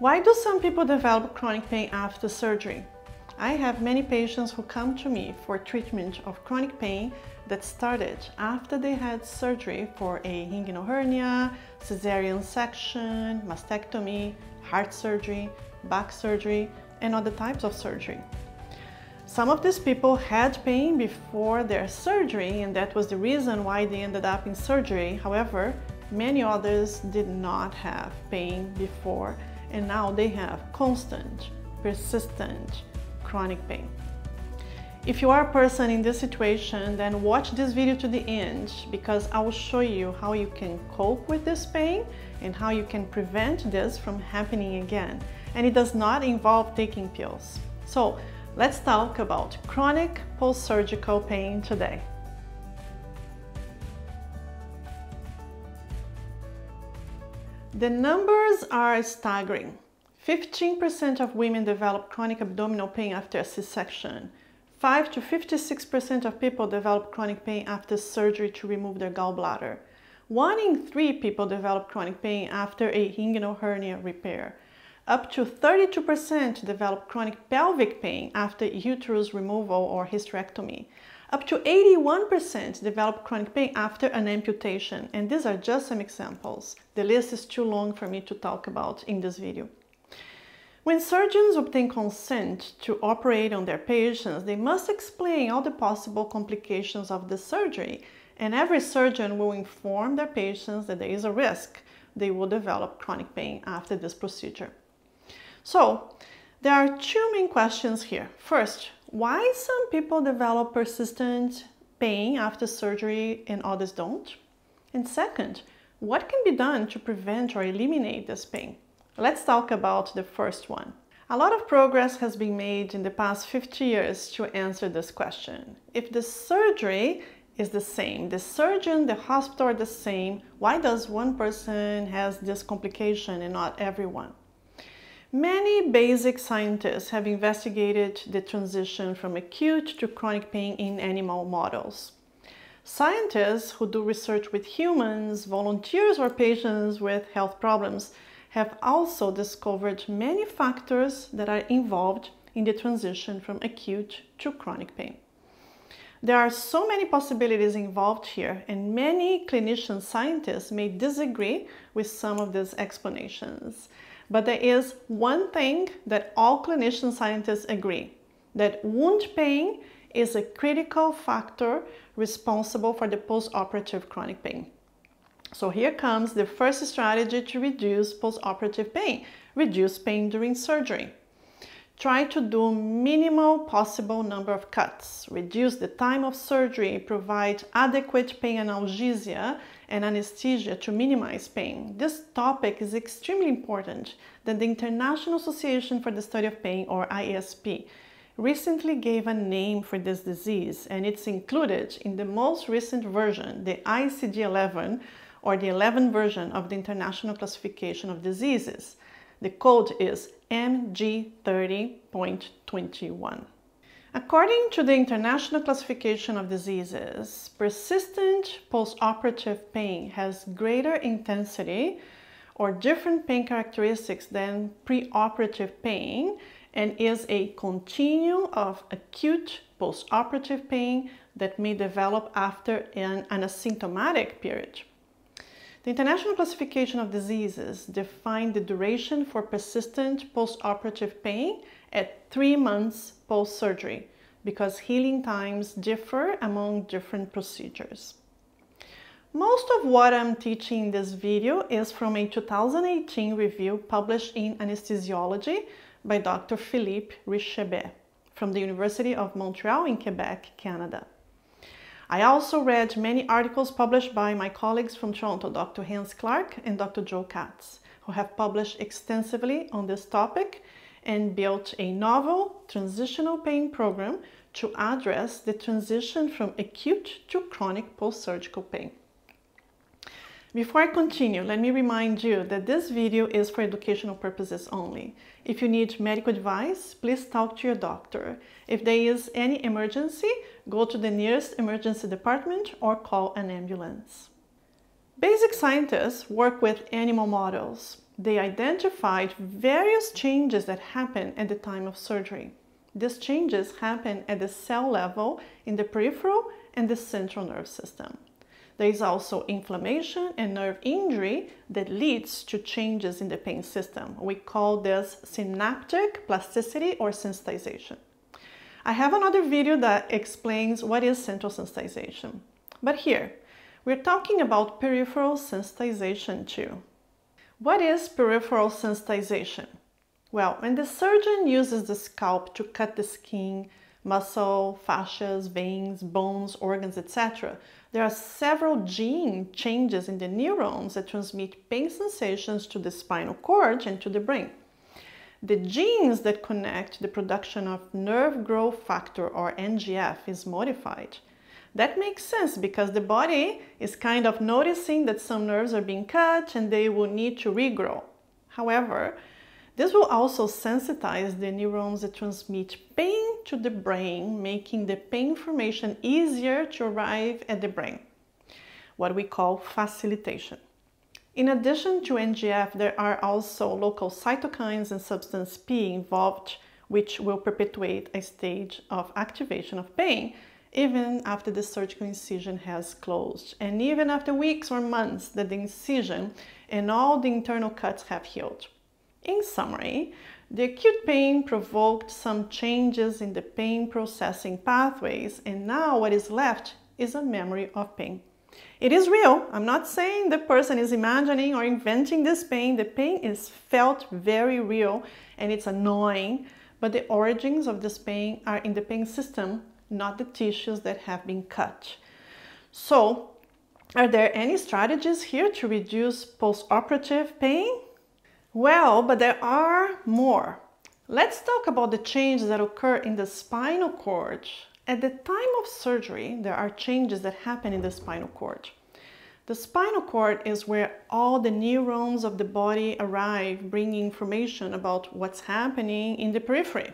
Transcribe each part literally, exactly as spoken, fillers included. Why do some people develop chronic pain after surgery? I have many patients who come to me for treatment of chronic pain that started after they had surgery for a inguinal hernia, cesarean section, mastectomy, heart surgery, back surgery, and other types of surgery. Some of these people had pain before their surgery, and that was the reason why they ended up in surgery. However, many others did not have pain before, and now they have constant, persistent chronic pain. If you are a person in this situation, then watch this video to the end, because I will show you how you can cope with this pain and how you can prevent this from happening again. And it does not involve taking pills. So let's talk about chronic post-surgical pain today. The numbers are staggering. fifteen percent of women develop chronic abdominal pain after a C-section. five to fifty-six percent of people develop chronic pain after surgery to remove their gallbladder. One in three people develop chronic pain after a inguinal hernia repair. Up to thirty-two percent develop chronic pelvic pain after uterus removal or hysterectomy. Up to eighty-one percent develop chronic pain after an amputation. And these are just some examples. The list is too long for me to talk about in this video. When surgeons obtain consent to operate on their patients, they must explain all the possible complications of the surgery, and every surgeon will inform their patients that there is a risk they will develop chronic pain after this procedure. So, there are two main questions here. First, why some people develop persistent pain after surgery and others don't? And second, what can be done to prevent or eliminate this pain? Let's talk about the first one. A lot of progress has been made in the past fifty years to answer this question. If the surgery is the same, the surgeon, the hospital are the same, why does one person has this complication and not everyone? Many basic scientists have investigated the transition from acute to chronic pain in animal models. Scientists who do research with humans, volunteers or patients with health problems have also discovered many factors that are involved in the transition from acute to chronic pain. There are so many possibilities involved here, and many clinician scientists may disagree with some of these explanations. But there is one thing that all clinician scientists agree, that wound pain is a critical factor responsible for the post-operative chronic pain. So here comes the first strategy to reduce post-operative pain. Reduce pain during surgery. Try to do minimal possible number of cuts. Reduce the time of surgery. Provide adequate pain analgesia and anesthesia to minimize pain. This topic is extremely important that the International Association for the Study of Pain, or I A S P, recently gave a name for this disease, and it's included in the most recent version, the I C D eleven, or the eleventh version of the International Classification of Diseases. The code is M G thirty point twenty-one. According to the International Classification of Diseases, persistent post-operative pain has greater intensity or different pain characteristics than pre-operative pain, and is a continuum of acute post-operative pain that may develop after an asymptomatic period. The International Classification of Diseases defined the duration for persistent post-operative pain at three months post-surgery, because healing times differ among different procedures. Most of what I'm teaching in this video is from a two thousand eighteen review published in Anesthesiology by Doctor Philippe Richebe from the University of Montreal in Quebec, Canada. I also read many articles published by my colleagues from Toronto, Doctor Hance Clarke and Doctor Joel Katz, who have published extensively on this topic and built a novel transitional pain program to address the transition from acute to chronic post-surgical pain. Before I continue, let me remind you that this video is for educational purposes only. If you need medical advice, please talk to your doctor. If there is any emergency, go to the nearest emergency department or call an ambulance. Basic scientists work with animal models. they identified various changes that happen at the time of surgery. These changes happen at the cell level in the peripheral and the central nerve system. There is also inflammation and nerve injury that leads to changes in the pain system. We call this synaptic plasticity or sensitization. I have another video that explains what is central sensitization. But here, we're talking about peripheral sensitization too. What is peripheral sensitization? Well, when the surgeon uses the scalp to cut the skin, muscle, fascias, veins, bones, organs, et cetera, there are several gene changes in the neurons that transmit pain sensations to the spinal cord and to the brain. The genes that connect the production of nerve growth factor or N G F is modified. That makes sense because the body is kind of noticing that some nerves are being cut and they will need to regrow. However, this will also sensitize the neurons that transmit pain to the brain, making the pain information easier to arrive at the brain, what we call facilitation. In addition to N G F, there are also local cytokines and substance P involved, which will perpetuate a stage of activation of pain even after the surgical incision has closed, and even after weeks or months that the incision and all the internal cuts have healed. In summary, the acute pain provoked some changes in the pain processing pathways, and now what is left is a memory of pain. It is real. I'm not saying the person is imagining or inventing this pain. The pain is felt very real and it's annoying, but the origins of this pain are in the pain system, not the tissues that have been cut. So, are there any strategies here to reduce post-operative pain? Well, but there are more. Let's talk about the changes that occur in the spinal cord. At the time of surgery, there are changes that happen in the spinal cord. The spinal cord is where all the neurons of the body arrive, bringing information about what's happening in the periphery.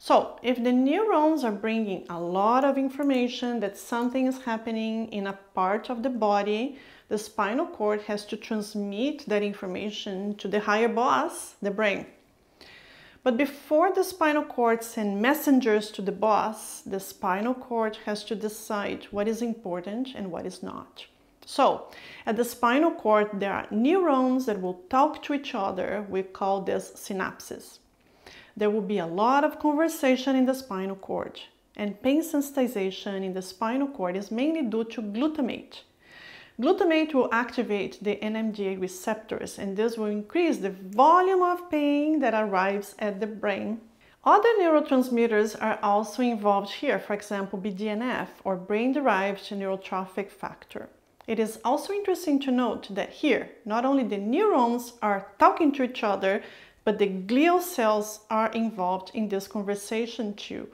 So, if the neurons are bringing a lot of information that something is happening in a part of the body, the spinal cord has to transmit that information to the higher boss, the brain. But before the spinal cord sends messengers to the boss, the spinal cord has to decide what is important and what is not. So, at the spinal cord, there are neurons that will talk to each other. We call this synapses. There will be a lot of conversation in the spinal cord, and pain sensitization in the spinal cord is mainly due to glutamate. Glutamate will activate the N M D A receptors, and this will increase the volume of pain that arrives at the brain. Other neurotransmitters are also involved here, for example, B D N F or brain-derived neurotrophic factor. It is also interesting to note that here, not only the neurons are talking to each other, but the glial cells are involved in this conversation too.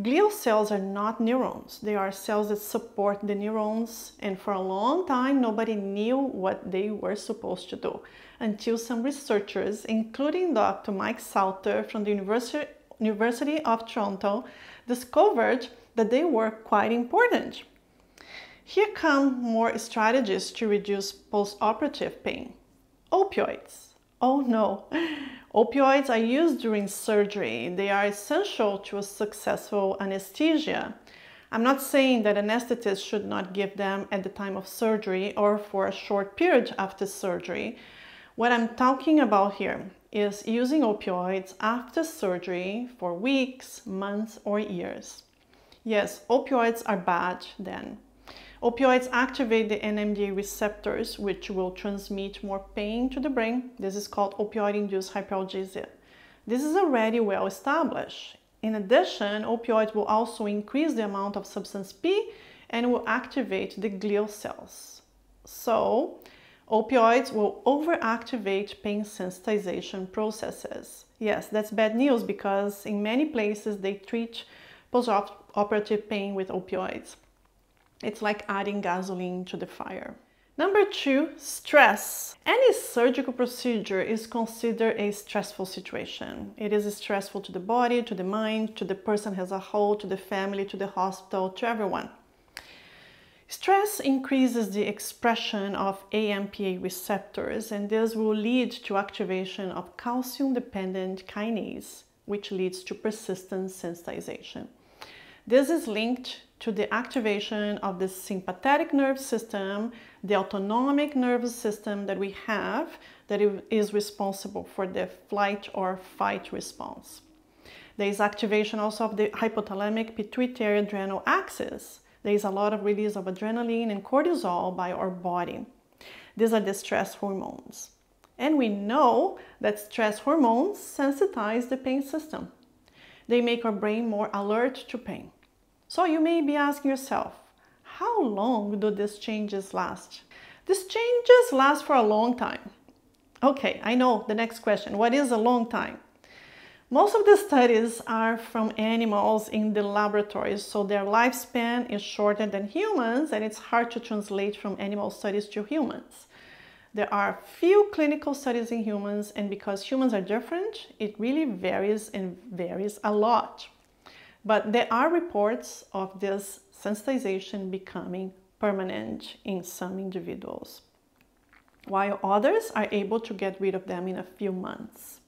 Glial cells are not neurons. They are cells that support the neurons, and for a long time nobody knew what they were supposed to do until some researchers, including Doctor Mike Salter from the University of Toronto, discovered that they were quite important. Here come more strategies to reduce post-operative pain. Opioids. Oh no! Opioids are used during surgery. They are essential to a successful anesthesia. I'm not saying that anesthetists should not give them at the time of surgery or for a short period after surgery. What I'm talking about here is using opioids after surgery for weeks, months, or years. Yes, opioids are bad then. Opioids activate the N M D A receptors, which will transmit more pain to the brain. This is called opioid-induced hyperalgesia. This is already well established. In addition, opioids will also increase the amount of substance P and will activate the glial cells. So, opioids will overactivate pain sensitization processes. Yes, that's bad news because in many places they treat post-operative pain with opioids. It's like adding gasoline to the fire. Number two, stress. Any surgical procedure is considered a stressful situation. It is stressful to the body, to the mind, to the person as a whole, to the family, to the hospital, to everyone. Stress increases the expression of A M P A receptors, and this will lead to activation of calcium-dependent kinase, which leads to persistent sensitization. This is linked to the activation of the sympathetic nervous system, the autonomic nervous system that we have that is responsible for the flight or fight response. There is activation also of the hypothalamic pituitary adrenal axis. There is a lot of release of adrenaline and cortisol by our body. These are the stress hormones. And we know that stress hormones sensitize the pain system. They make our brain more alert to pain. So you may be asking yourself, how long do these changes last? These changes last for a long time. Okay, I know the next question. What is a long time? Most of the studies are from animals in the laboratories, so their lifespan is shorter than humans, and it's hard to translate from animal studies to humans. There are few clinical studies in humans, and because humans are different, it really varies and varies a lot. But there are reports of this sensitization becoming permanent in some individuals, while others are able to get rid of them in a few months.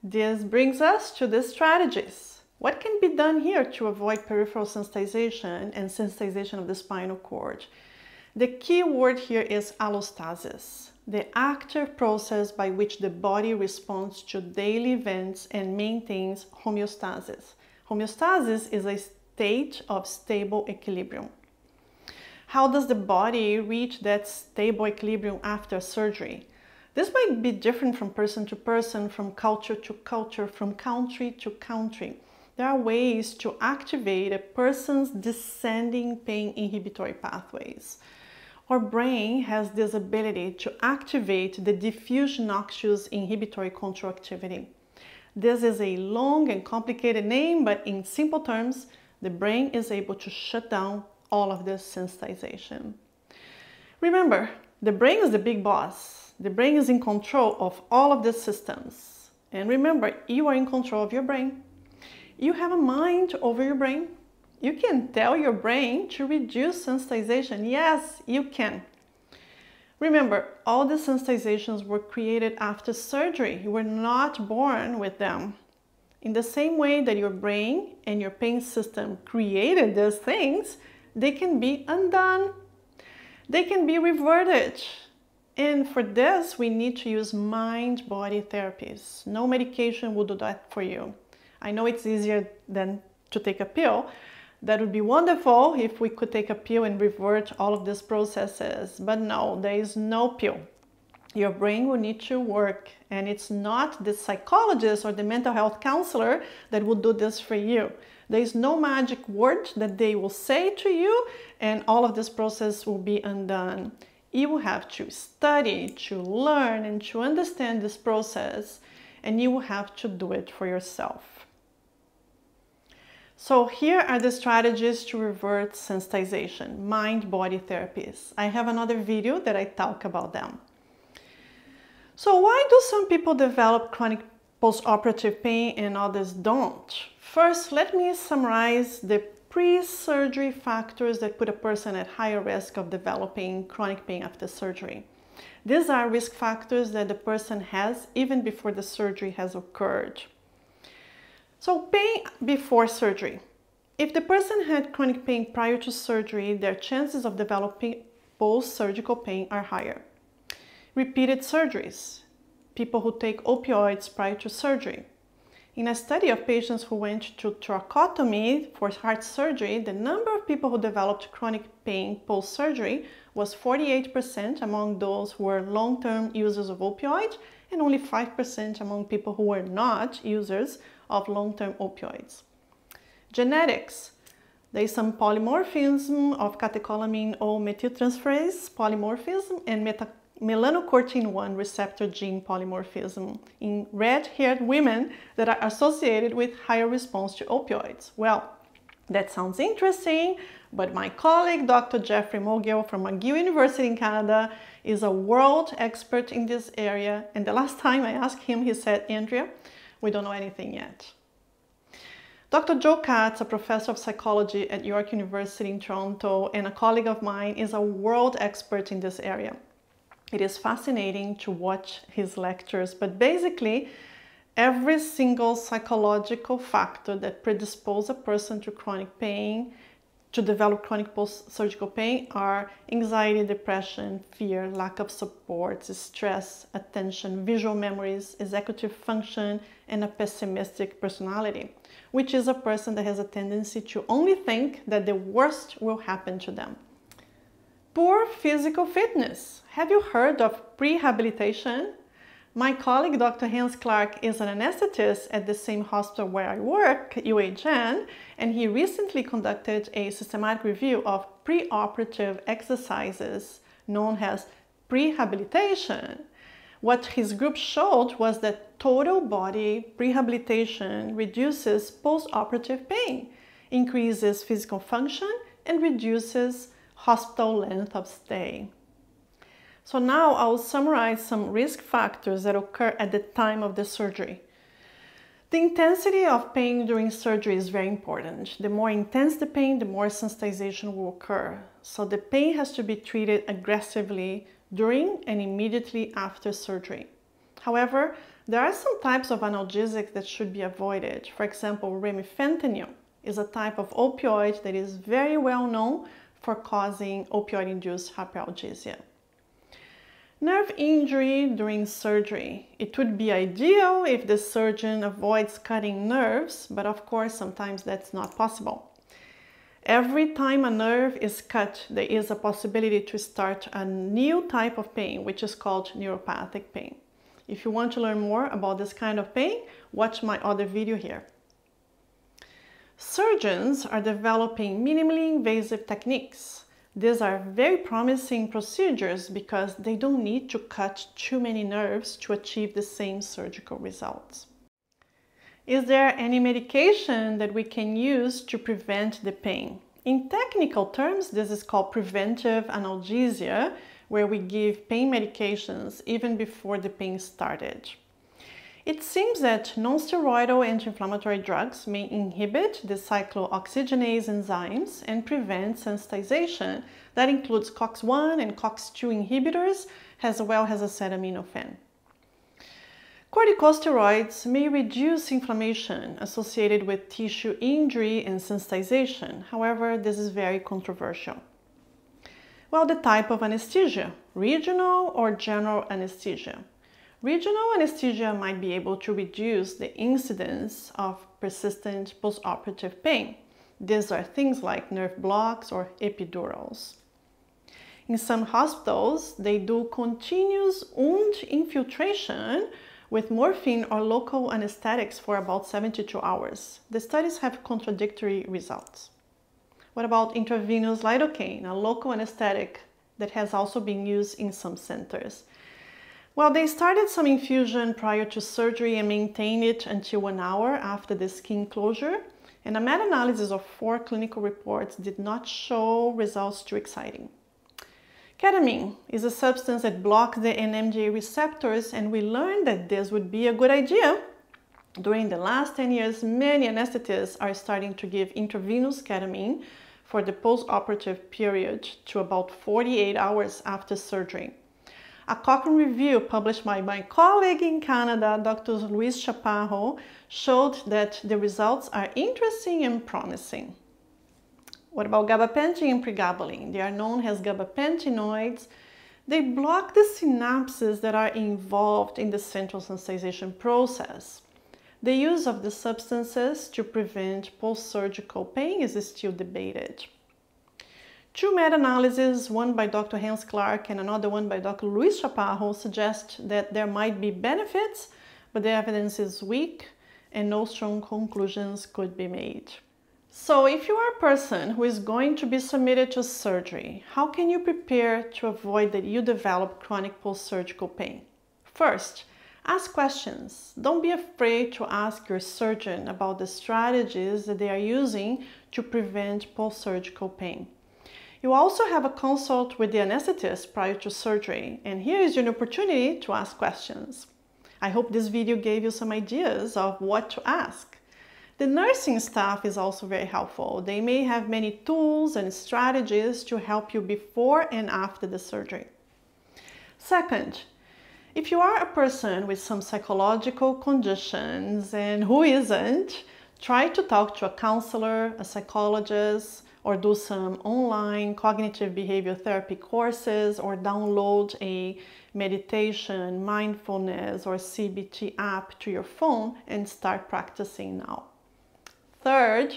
This brings us to the strategies. What can be done here to avoid peripheral sensitization and sensitization of the spinal cord? The key word here is allostasis, the active process by which the body responds to daily events and maintains homeostasis. Homeostasis is a state of stable equilibrium. How does the body reach that stable equilibrium after surgery? This might be different from person to person, from culture to culture, from country to country. There are ways to activate a person's descending pain inhibitory pathways. Our brain has this ability to activate the diffuse noxious inhibitory contractivity. This is a long and complicated name, but in simple terms, the brain is able to shut down all of this sensitization. Remember, the brain is the big boss. The brain is in control of all of these systems. And remember, you are in control of your brain. You have a mind over your brain. You can tell your brain to reduce sensitization. Yes, you can. Remember, all the sensitizations were created after surgery. You were not born with them. In the same way that your brain and your pain system created these things, they can be undone. They can be reverted. And for this, we need to use mind-body therapies. No medication will do that for you. I know it's easier than to take a pill. That would be wonderful if we could take a pill and revert all of these processes. But no, there is no pill. Your brain will need to work. And it's not the psychologist or the mental health counselor that will do this for you. There is no magic word that they will say to you, and all of this process will be undone. You will have to study, to learn, and to understand this process, and you will have to do it for yourself. So here are the strategies to revert sensitization, mind-body therapies. I have another video that I talk about them. So why do some people develop chronic postoperative pain and others don't? First, let me summarize the pre-surgery factors that put a person at higher risk of developing chronic pain after surgery. These are risk factors that the person has even before the surgery has occurred. So pain before surgery. If the person had chronic pain prior to surgery, their chances of developing post-surgical pain are higher. Repeated surgeries. People who take opioids prior to surgery. In a study of patients who went to thoracotomy for heart surgery, the number of people who developed chronic pain post-surgery was forty-eight percent among those who were long-term users of opioids and only five percent among people who were not users of long-term opioids. Genetics. There is some polymorphism of catecholamine O-methyltransferase polymorphism and melanocortin one receptor gene polymorphism in red-haired women that are associated with higher response to opioids. Well, that sounds interesting, but my colleague, Doctor Jeffrey Mogil from McGill University in Canada, is a world expert in this area, and the last time I asked him, he said, Andrea, we don't know anything yet. Doctor Joel Katz, a professor of psychology at York University in Toronto and a colleague of mine, is a world expert in this area. It is fascinating to watch his lectures, but basically every single psychological factor that predisposes a person to chronic pain, to develop chronic post-surgical pain, are anxiety, depression, fear, lack of support, stress, attention, visual memories, executive function, and a pessimistic personality, which is a person that has a tendency to only think that the worst will happen to them. Poor physical fitness. Have you heard of prehabilitation? My colleague, Doctor Hance Clarke, is an anesthetist at the same hospital where I work, U H N, and he recently conducted a systematic review of preoperative exercises known as prehabilitation. What his group showed was that total body prehabilitation reduces postoperative pain, increases physical function, and reduces hospital length of stay. So now I'll summarize some risk factors that occur at the time of the surgery. The intensity of pain during surgery is very important. The more intense the pain, the more sensitization will occur. So the pain has to be treated aggressively during and immediately after surgery. However, there are some types of analgesics that should be avoided. For example, remifentanyl is a type of opioid that is very well known for causing opioid-induced hyperalgesia. Nerve injury during surgery. It would be ideal if the surgeon avoids cutting nerves, but of course sometimes that's not possible. Every time a nerve is cut, there is a possibility to start a new type of pain, which is called neuropathic pain. If you want to learn more about this kind of pain, watch my other video here. Surgeons are developing minimally invasive techniques. These are very promising procedures because they don't need to cut too many nerves to achieve the same surgical results. Is there any medication that we can use to prevent the pain? In technical terms, this is called preventive analgesia, where we give pain medications even before the pain started. It seems that non-steroidal anti-inflammatory drugs may inhibit the cyclooxygenase enzymes and prevent sensitization. That includes COX one and COX two inhibitors, as well as acetaminophen. Corticosteroids may reduce inflammation associated with tissue injury and sensitization. However, this is very controversial. Well, the type of anesthesia, regional or general anesthesia. Regional anesthesia might be able to reduce the incidence of persistent postoperative pain. These are things like nerve blocks or epidurals. In some hospitals, they do continuous wound infiltration with morphine or local anesthetics for about seventy-two hours. The studies have contradictory results. What about intravenous lidocaine, a local anesthetic that has also been used in some centers? Well, they started some infusion prior to surgery and maintained it until one hour after the skin closure, and a meta-analysis of four clinical reports did not show results too exciting. Ketamine is a substance that blocks the N M D A receptors, and we learned that this would be a good idea. During the last ten years, many anesthetists are starting to give intravenous ketamine for the post-operative period to about forty-eight hours after surgery. A Cochrane review published by my colleague in Canada, Doctor Luis Chaparro, showed that the results are interesting and promising. What about gabapentin and pregabalin? They are known as gabapentinoids. They block the synapses that are involved in the central sensitization process. The use of the substances to prevent post-surgical pain is still debated. Two meta-analyses, one by Doctor Hance Clarke and another one by Doctor Luis Chaparro, suggest that there might be benefits, but the evidence is weak and no strong conclusions could be made. So if you are a person who is going to be submitted to surgery, how can you prepare to avoid that you develop chronic post-surgical pain? First, ask questions. Don't be afraid to ask your surgeon about the strategies that they are using to prevent post-surgical pain. You also have a consult with the anesthetist prior to surgery, and here is your opportunity to ask questions. I hope this video gave you some ideas of what to ask. The nursing staff is also very helpful. They may have many tools and strategies to help you before and after the surgery. Second, if you are a person with some psychological conditions, and who isn't, try to talk to a counselor, a psychologist, or do some online cognitive behavior therapy courses, or download a meditation, mindfulness, or C B T app to your phone and start practicing now. Third,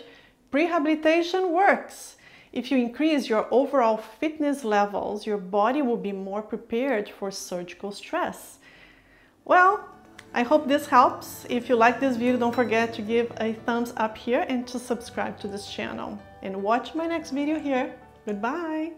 prehabilitation works. If you increase your overall fitness levels, your body will be more prepared for surgical stress. Well, I hope this helps. If you like this video, don't forget to give a thumbs up here and to subscribe to this channel. And watch my next video here. Goodbye!